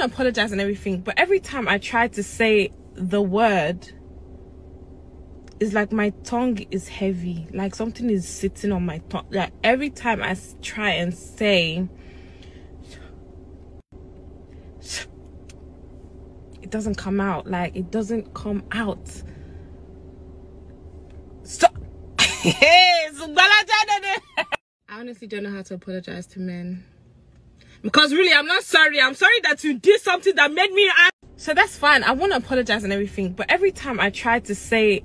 I apologize and everything, but every time I try to say the word, it's like my tongue is heavy, like something is sitting on my tongue. Like every time I try and say, it doesn't come out. Like it doesn't come out. So I honestly don't know how to apologize to men. Because really, I'm not sorry. I'm sorry that you did something that made me angry. So that's fine. I want to apologize and everything. But every time I try to say